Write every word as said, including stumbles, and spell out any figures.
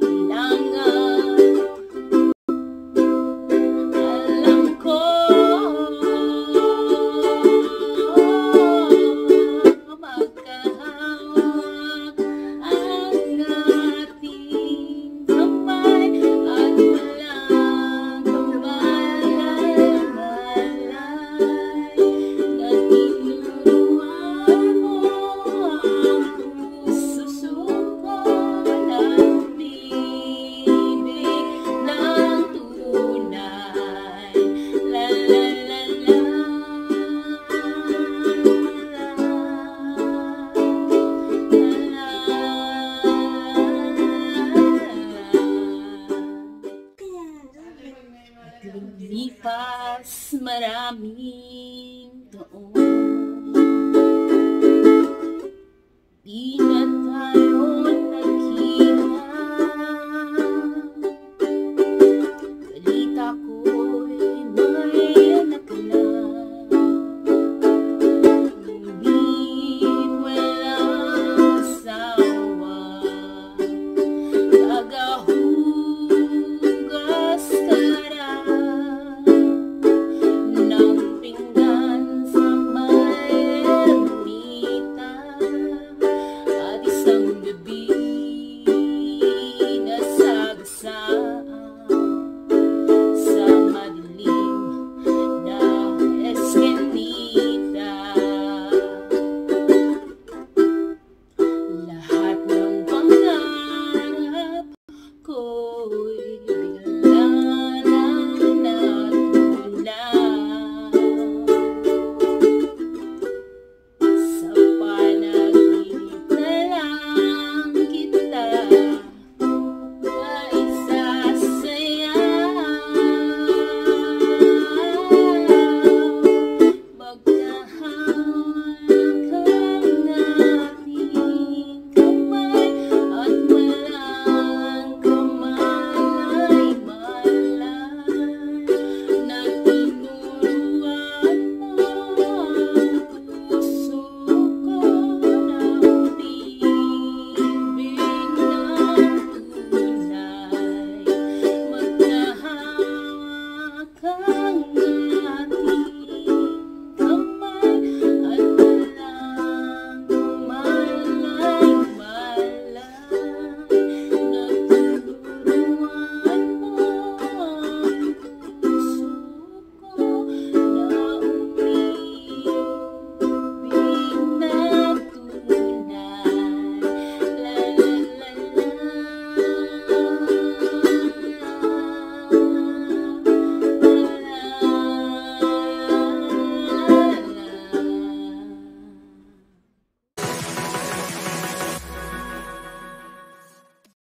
kailangan alam ko magkahawak ang ating kamay at walang kamalay-malay na tinuruan mo ang puso ko ng bibig ng tunay. La la la la la. Lipas marami